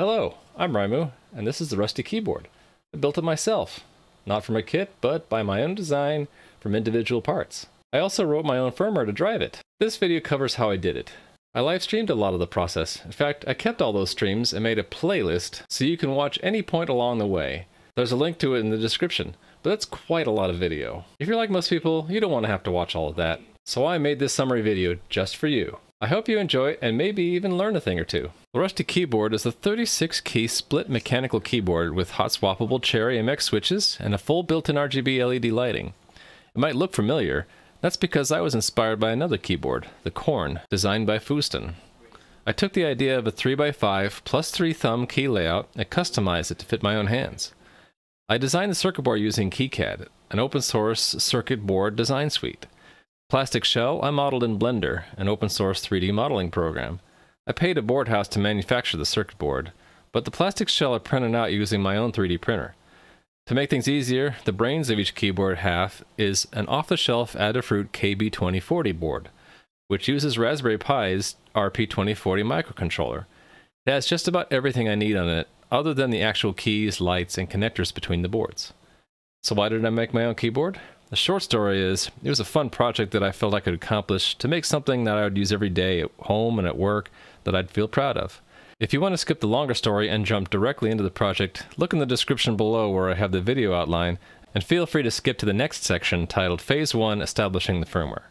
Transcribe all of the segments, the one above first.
Hello, I'm Raimu, and this is the Rusty Keyboard. I built it myself, not from a kit, but by my own design from individual parts. I also wrote my own firmware to drive it. This video covers how I did it. I live streamed a lot of the process. In fact, I kept all those streams and made a playlist so you can watch any point along the way. There's a link to it in the description, but that's quite a lot of video. If you're like most people, you don't want to have to watch all of that. So I made this summary video just for you. I hope you enjoy it and maybe even learn a thing or two. The Rusty Keyboard is a 36-key split mechanical keyboard with hot swappable Cherry MX switches and a full built-in RGB LED lighting. It might look familiar. That's because I was inspired by another keyboard, the Corne, designed by Foostan. I took the idea of a 3x5 plus 3 thumb key layout and customized it to fit my own hands. I designed the circuit board using KiCad, an open-source circuit board design suite. Plastic shell I modeled in Blender, an open-source 3D modeling program. I paid a board house to manufacture the circuit board, but the plastic shell I printed out using my own 3D printer. To make things easier, the brains of each keyboard half is an off-the-shelf Adafruit KB2040 board, which uses Raspberry Pi's RP2040 microcontroller. It has just about everything I need on it, other than the actual keys, lights, and connectors between the boards. So why did I make my own keyboard? The short story is, it was a fun project that I felt I could accomplish to make something that I would use every day at home and at work that I'd feel proud of. If you want to skip the longer story and jump directly into the project, look in the description below where I have the video outline, and feel free to skip to the next section titled Phase 1 Establishing the Firmware.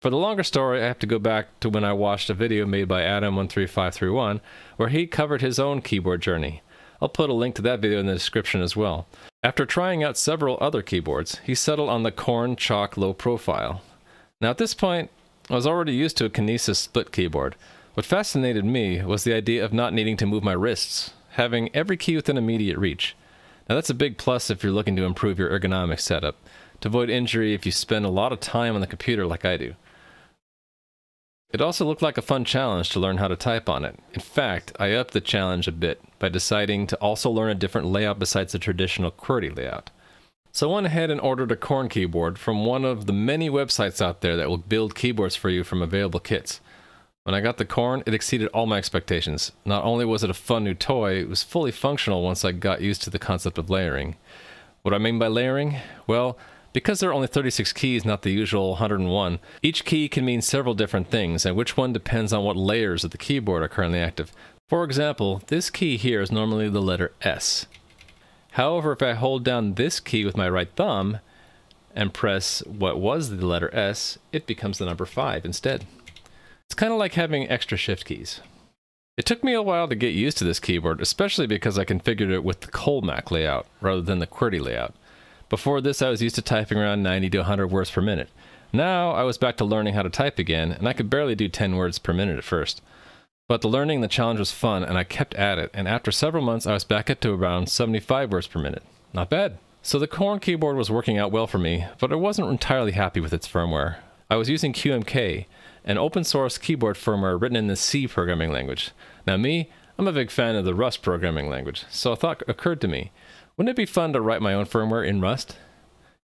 For the longer story, I have to go back to when I watched a video made by Adam13531 where he covered his own keyboard journey. I'll put a link to that video in the description as well. After trying out several other keyboards, he settled on the Corne Chalk Low Profile. Now at this point, I was already used to a Kinesis Split Keyboard. What fascinated me was the idea of not needing to move my wrists, having every key within immediate reach. Now that's a big plus if you're looking to improve your ergonomic setup, to avoid injury if you spend a lot of time on the computer like I do. It also looked like a fun challenge to learn how to type on it. In fact, I upped the challenge a bit by deciding to also learn a different layout besides the traditional QWERTY layout. So I went ahead and ordered a Corne keyboard from one of the many websites out there that will build keyboards for you from available kits. When I got the Corne, it exceeded all my expectations. Not only was it a fun new toy, it was fully functional once I got used to the concept of layering. What do I mean by layering? Well, because there are only 36 keys, not the usual 101, each key can mean several different things, and which one depends on what layers of the keyboard are currently active. For example, this key here is normally the letter S. However, if I hold down this key with my right thumb and press what was the letter S, it becomes the number 5 instead. It's kind of like having extra shift keys. It took me a while to get used to this keyboard, especially because I configured it with the Colemak layout rather than the QWERTY layout. Before this, I was used to typing around 90 to 100 words per minute. Now, I was back to learning how to type again, and I could barely do 10 words per minute at first. But the learning and the challenge was fun, and I kept at it, and after several months, I was back up to around 75 words per minute. Not bad. So the Corne keyboard was working out well for me, but I wasn't entirely happy with its firmware. I was using QMK, an open-source keyboard firmware written in the C programming language. Now me, I'm a big fan of the Rust programming language, so a thought occurred to me. Wouldn't it be fun to write my own firmware in Rust?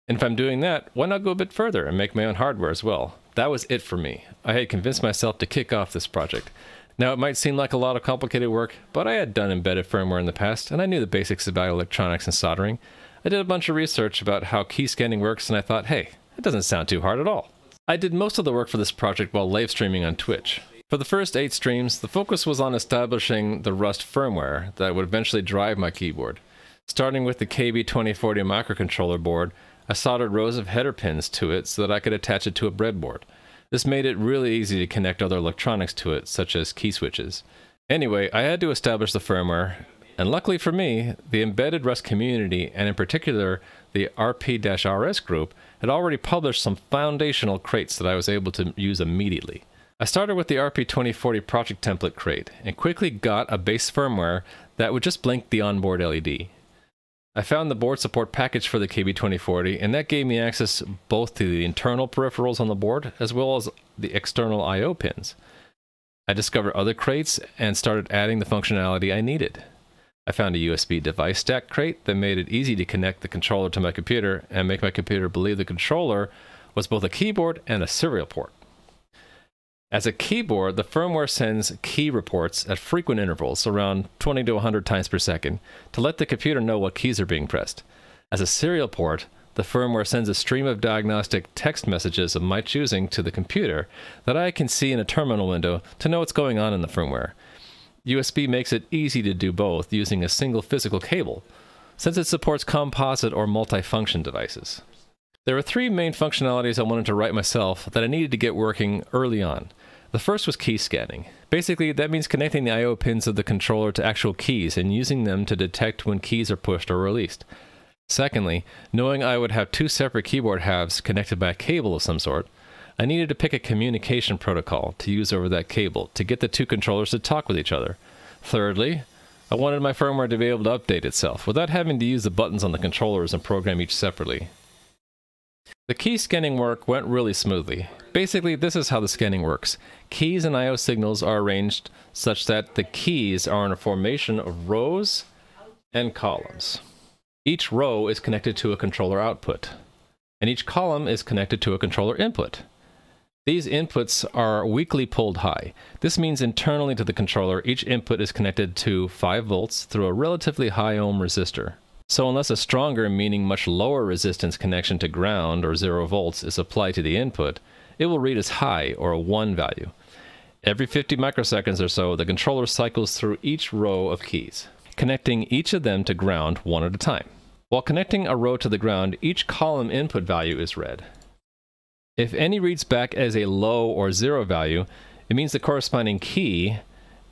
And if I'm doing that, why not go a bit further and make my own hardware as well? That was it for me. I had convinced myself to kick off this project. Now it might seem like a lot of complicated work, but I had done embedded firmware in the past, and I knew the basics about electronics and soldering. I did a bunch of research about how key scanning works, and I thought, hey, that doesn't sound too hard at all. I did most of the work for this project while live streaming on Twitch. For the first 8 streams, the focus was on establishing the Rust firmware that would eventually drive my keyboard. Starting with the KB2040 microcontroller board, I soldered rows of header pins to it so that I could attach it to a breadboard. This made it really easy to connect other electronics to it, such as key switches. Anyway, I had to establish the firmware, and luckily for me, the embedded Rust community, and in particular the RP-RS group, had already published some foundational crates that I was able to use immediately. I started with the RP2040 project template crate, and quickly got a base firmware that would just blink the onboard LED. I found the board support package for the KB2040, and that gave me access both to the internal peripherals on the board, as well as the external I/O pins. I discovered other crates and started adding the functionality I needed. I found a USB device stack crate that made it easy to connect the controller to my computer and make my computer believe the controller was both a keyboard and a serial port. As a keyboard, the firmware sends key reports at frequent intervals, around 20 to 100 times per second, to let the computer know what keys are being pressed. As a serial port, the firmware sends a stream of diagnostic text messages of my choosing to the computer that I can see in a terminal window to know what's going on in the firmware. USB makes it easy to do both using a single physical cable, since it supports composite or multifunction devices. There were three main functionalities I wanted to write myself that I needed to get working early on. The first was key scanning. Basically, that means connecting the I/O pins of the controller to actual keys and using them to detect when keys are pushed or released. Secondly, knowing I would have two separate keyboard halves connected by a cable of some sort, I needed to pick a communication protocol to use over that cable to get the two controllers to talk with each other. Thirdly, I wanted my firmware to be able to update itself without having to use the buttons on the controllers and program each separately. The key scanning work went really smoothly. Basically, this is how the scanning works. Keys and I/O signals are arranged such that the keys are in a formation of rows and columns. Each row is connected to a controller output, and each column is connected to a controller input. These inputs are weakly pulled high. This means internally to the controller, each input is connected to 5 volts through a relatively high ohm resistor. So unless a stronger, meaning much lower resistance connection to ground or 0 volts is applied to the input, it will read as high or a 1 value. Every 50 microseconds or so, the controller cycles through each row of keys, connecting each of them to ground one at a time. While connecting a row to the ground, each column input value is read. If any reads back as a low or 0 value, it means the corresponding key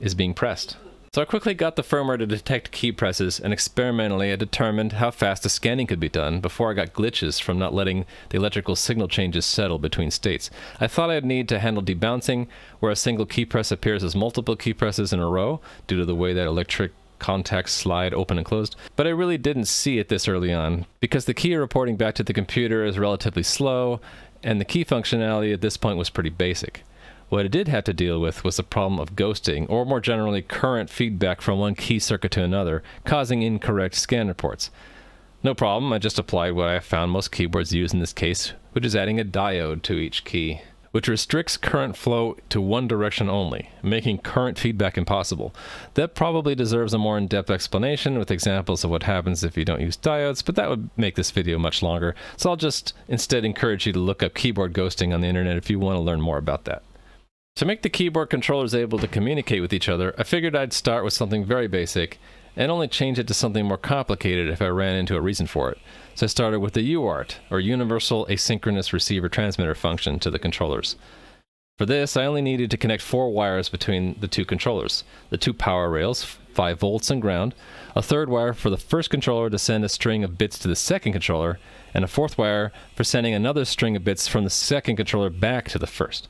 is being pressed. So I quickly got the firmware to detect key presses, and experimentally I determined how fast the scanning could be done before I got glitches from not letting the electrical signal changes settle between states. I thought I'd need to handle debouncing, where a single key press appears as multiple key presses in a row due to the way that electric contacts slide open and closed, but I really didn't see it this early on, because the key reporting back to the computer is relatively slow, and the key functionality at this point was pretty basic. What I did have to deal with was the problem of ghosting, or more generally, current feedback from one key circuit to another, causing incorrect scan reports. No problem, I just applied what I found most keyboards use in this case, which is adding a diode to each key, which restricts current flow to one direction only, making current feedback impossible. That probably deserves a more in-depth explanation with examples of what happens if you don't use diodes, but that would make this video much longer, so I'll just instead encourage you to look up keyboard ghosting on the internet if you want to learn more about that. To make the keyboard controllers able to communicate with each other, I figured I'd start with something very basic and only change it to something more complicated if I ran into a reason for it. So I started with the UART, or Universal Asynchronous Receiver Transmitter function, to the controllers. For this, I only needed to connect 4 wires between the two controllers, the two power rails, 5 volts and ground, a third wire for the first controller to send a string of bits to the second controller, and a fourth wire for sending another string of bits from the second controller back to the first.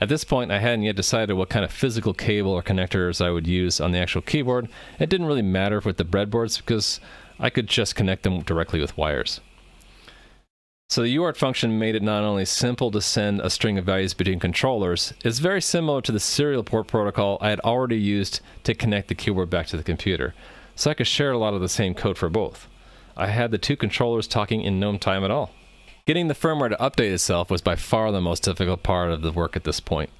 At this point, I hadn't yet decided what kind of physical cable or connectors I would use on the actual keyboard. It didn't really matter with the breadboards because I could just connect them directly with wires. So the UART function made it not only simple to send a string of values between controllers, it's very similar to the serial port protocol I had already used to connect the keyboard back to the computer. So I could share a lot of the same code for both. I had the two controllers talking in no time at all. Getting the firmware to update itself was by far the most difficult part of the work at this point.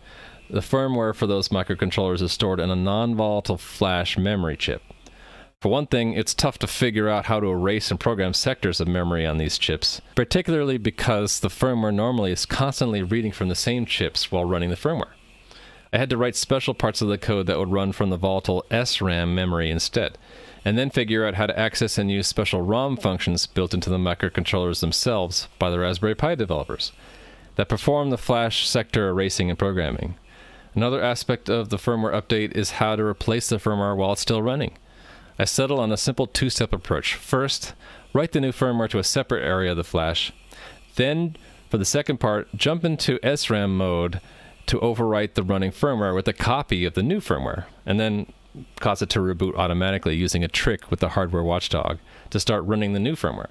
The firmware for those microcontrollers is stored in a non-volatile flash memory chip. For one thing, it's tough to figure out how to erase and program sectors of memory on these chips, particularly because the firmware normally is constantly reading from the same chips while running the firmware. I had to write special parts of the code that would run from the volatile SRAM memory instead, and then figure out how to access and use special ROM functions built into the microcontrollers themselves by the Raspberry Pi developers that perform the flash sector erasing and programming. Another aspect of the firmware update is how to replace the firmware while it's still running. I settled on a simple two-step approach. First, write the new firmware to a separate area of the flash. Then, for the second part, jump into SRAM mode to overwrite the running firmware with a copy of the new firmware, and then cause it to reboot automatically using a trick with the hardware watchdog to start running the new firmware.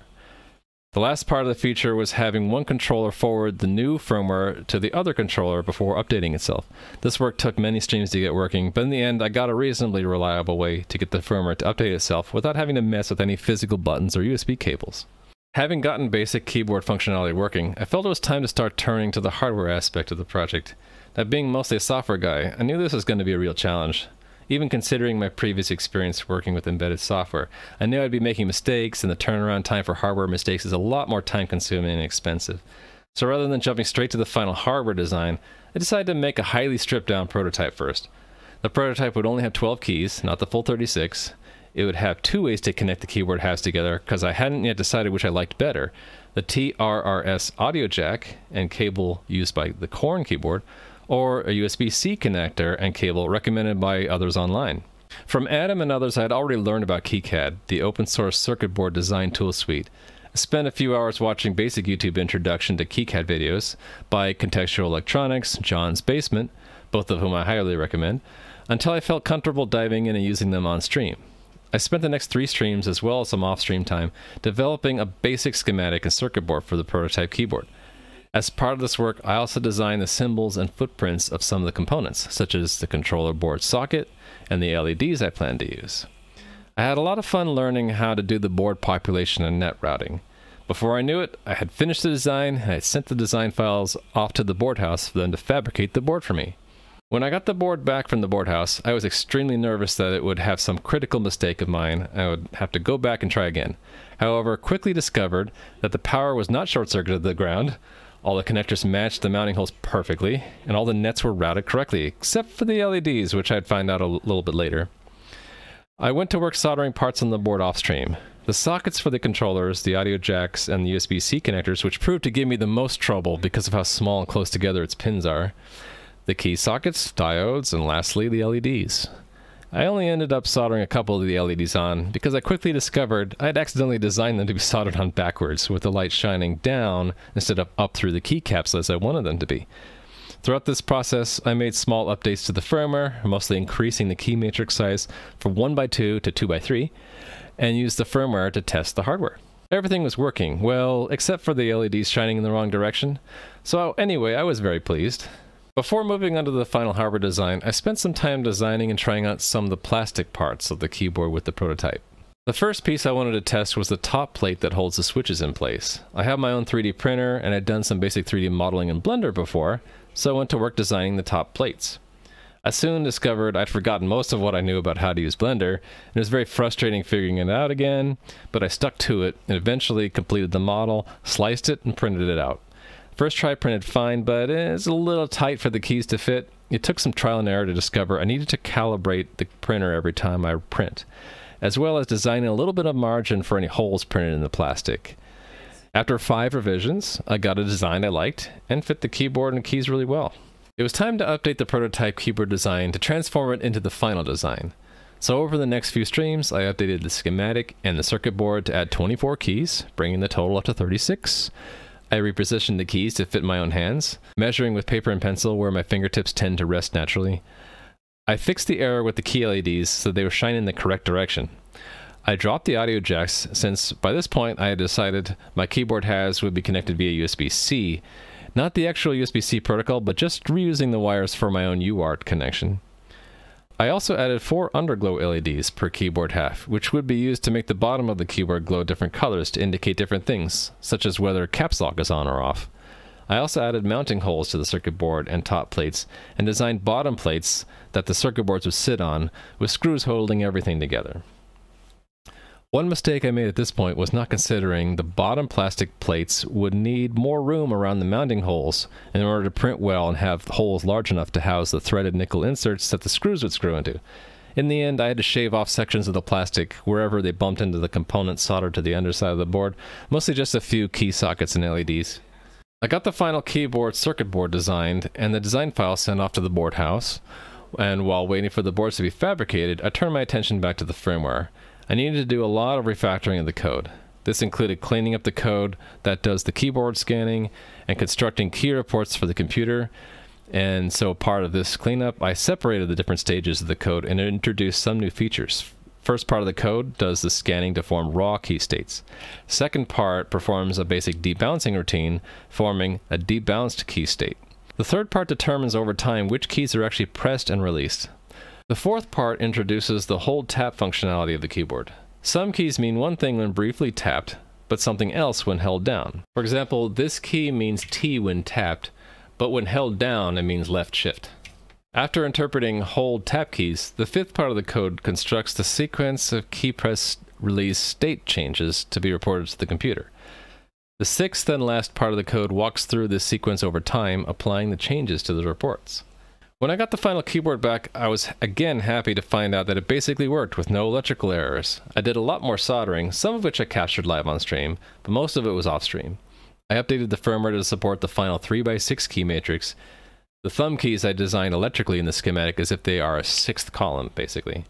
The last part of the feature was having one controller forward the new firmware to the other controller before updating itself. This work took many streams to get working, but in the end I got a reasonably reliable way to get the firmware to update itself without having to mess with any physical buttons or USB cables. Having gotten basic keyboard functionality working, I felt it was time to start turning to the hardware aspect of the project. Now, being mostly a software guy, I knew this was going to be a real challenge. Even considering my previous experience working with embedded software, I knew I'd be making mistakes, and the turnaround time for hardware mistakes is a lot more time-consuming and expensive. So rather than jumping straight to the final hardware design, I decided to make a highly stripped-down prototype first. The prototype would only have 12 keys, not the full 36. It would have two ways to connect the keyboard halves together, because I hadn't yet decided which I liked better. The TRRS audio jack and cable used by the Corne keyboard, or a USB-C connector and cable recommended by others online. From Adam and others, I had already learned about KiCad, the open source circuit board design tool suite. I spent a few hours watching basic YouTube introduction to KiCad videos by Contextual Electronics, John's Basement, both of whom I highly recommend, until I felt comfortable diving in and using them on stream. I spent the next three streams, as well as some off-stream time, developing a basic schematic and circuit board for the prototype keyboard. As part of this work, I also designed the symbols and footprints of some of the components, such as the controller board socket and the LEDs I plan to use. I had a lot of fun learning how to do the board population and net routing. Before I knew it, I had finished the design, and I had sent the design files off to the board house for them to fabricate the board for me. When I got the board back from the board house, I was extremely nervous that it would have some critical mistake of mine. I would have to go back and try again. However, quickly discovered that the power was not short-circuited to the ground. All the connectors matched the mounting holes perfectly, and all the nets were routed correctly, except for the LEDs, which I'd find out a little bit later. I went to work soldering parts on the board off stream. The sockets for the controllers, the audio jacks, and the USB-C connectors, which proved to give me the most trouble because of how small and close together its pins are, the key sockets, diodes, and lastly, the LEDs. I only ended up soldering a couple of the LEDs on because I quickly discovered I had accidentally designed them to be soldered on backwards, with the light shining down instead of up through the key capsule as I wanted them to be. Throughout this process, I made small updates to the firmware, mostly increasing the key matrix size from 1x2 to 2x3, and used the firmware to test the hardware. Everything was working well, except for the LEDs shining in the wrong direction. So anyway, I was very pleased. Before moving on to the final hardware design, I spent some time designing and trying out some of the plastic parts of the keyboard with the prototype. The first piece I wanted to test was the top plate that holds the switches in place. I have my own 3D printer and I'd done some basic 3D modeling in Blender before, so I went to work designing the top plates. I soon discovered I'd forgotten most of what I knew about how to use Blender, and it was very frustrating figuring it out again, but I stuck to it and eventually completed the model, sliced it, and printed it out. First try printed fine, but it's a little tight for the keys to fit. It took some trial and error to discover I needed to calibrate the printer every time I print, as well as designing a little bit of margin for any holes printed in the plastic. After 5 revisions, I got a design I liked and fit the keyboard and keys really well. It was time to update the prototype keyboard design to transform it into the final design. So over the next few streams, I updated the schematic and the circuit board to add 24 keys, bringing the total up to 36. I repositioned the keys to fit my own hands, measuring with paper and pencil where my fingertips tend to rest naturally. I fixed the error with the key LEDs so they were shining in the correct direction. I dropped the audio jacks since by this point I had decided my keyboard halves would be connected via USB-C, not the actual USB-C protocol, but just reusing the wires for my own UART connection. I also added 4 underglow LEDs per keyboard half, which would be used to make the bottom of the keyboard glow different colors to indicate different things, such as whether caps lock is on or off. I also added mounting holes to the circuit board and top plates, and designed bottom plates that the circuit boards would sit on, with screws holding everything together. One mistake I made at this point was not considering the bottom plastic plates would need more room around the mounting holes in order to print well and have holes large enough to house the threaded nickel inserts that the screws would screw into. In the end, I had to shave off sections of the plastic wherever they bumped into the components soldered to the underside of the board, mostly just a few key sockets and LEDs. I got the final keyboard circuit board designed and the design file sent off to the board house, and while waiting for the boards to be fabricated, I turned my attention back to the firmware. I needed to do a lot of refactoring of the code. This included cleaning up the code that does the keyboard scanning and constructing key reports for the computer. And so part of this cleanup, I separated the different stages of the code and introduced some new features. First part of the code does the scanning to form raw key states. Second part performs a basic debouncing routine, forming a debounced key state. The third part determines over time which keys are actually pressed and released. The fourth part introduces the hold tap functionality of the keyboard. Some keys mean one thing when briefly tapped, but something else when held down. For example, this key means T when tapped, but when held down, it means left shift. After interpreting hold tab keys, the fifth part of the code constructs the sequence of key press release state changes to be reported to the computer. The sixth and last part of the code walks through this sequence over time, applying the changes to the reports. When I got the final keyboard back, I was again happy to find out that it basically worked with no electrical errors. I did a lot more soldering, some of which I captured live on stream, but most of it was off stream. I updated the firmware to support the final 3x6 key matrix. The thumb keys I designed electrically in the schematic as if they are a sixth column, basically.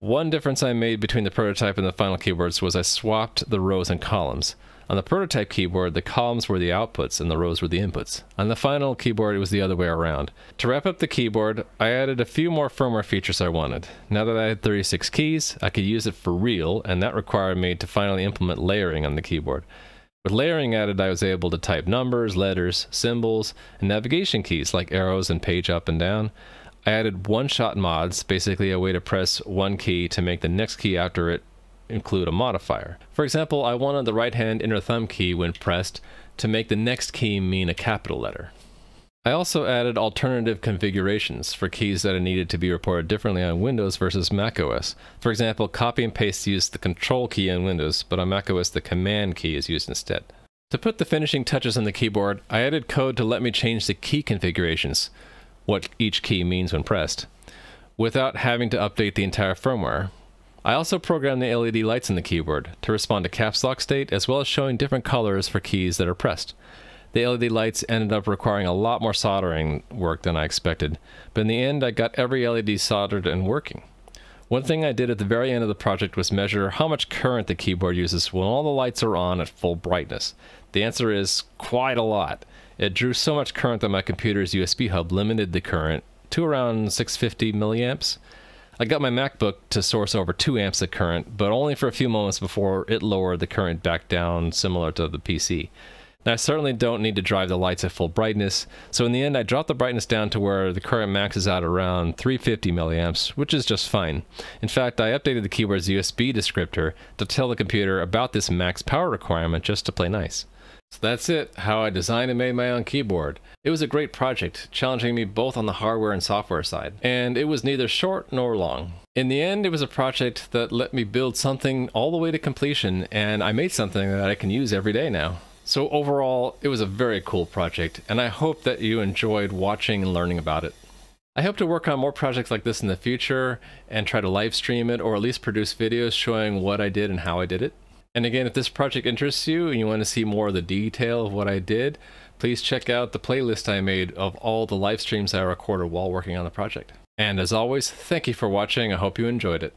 One difference I made between the prototype and the final keyboards was I swapped the rows and columns. On the prototype keyboard, the columns were the outputs and the rows were the inputs. On the final keyboard, it was the other way around. To wrap up the keyboard, I added a few more firmware features I wanted. Now that I had 36 keys, I could use it for real, and that required me to finally implement layering on the keyboard. With layering added, I was able to type numbers, letters, symbols, and navigation keys like arrows and page up and down. I added one-shot mods, basically a way to press one key to make the next key after it include a modifier. For example, I wanted the right hand inner thumb key when pressed to make the next key mean a capital letter. I also added alternative configurations for keys that I needed to be reported differently on Windows versus macOS. For example, copy and paste used the control key on Windows, but on macOS the command key is used instead. To put the finishing touches on the keyboard, I added code to let me change the key configurations, what each key means when pressed, without having to update the entire firmware. I also programmed the LED lights on the keyboard to respond to caps lock state, as well as showing different colors for keys that are pressed. The LED lights ended up requiring a lot more soldering work than I expected, but in the end I got every LED soldered and working. One thing I did at the very end of the project was measure how much current the keyboard uses when all the lights are on at full brightness. The answer is quite a lot. It drew so much current that my computer's USB hub limited the current to around 650 milliamps. I got my MacBook to source over 2 amps of current, but only for a few moments before it lowered the current back down, similar to the PC. Now, I certainly don't need to drive the lights at full brightness, so in the end I dropped the brightness down to where the current maxes out around 350 milliamps, which is just fine. In fact, I updated the keyboard's USB descriptor to tell the computer about this max power requirement just to play nice. So that's it, how I designed and made my own keyboard. It was a great project, challenging me both on the hardware and software side, and it was neither short nor long. In the end, it was a project that let me build something all the way to completion, and I made something that I can use every day now. So overall, it was a very cool project, and I hope that you enjoyed watching and learning about it. I hope to work on more projects like this in the future, and try to live stream it, or at least produce videos showing what I did and how I did it. And again, if this project interests you and you want to see more of the detail of what I did, please check out the playlist I made of all the live streams I recorded while working on the project. And as always, thank you for watching. I hope you enjoyed it.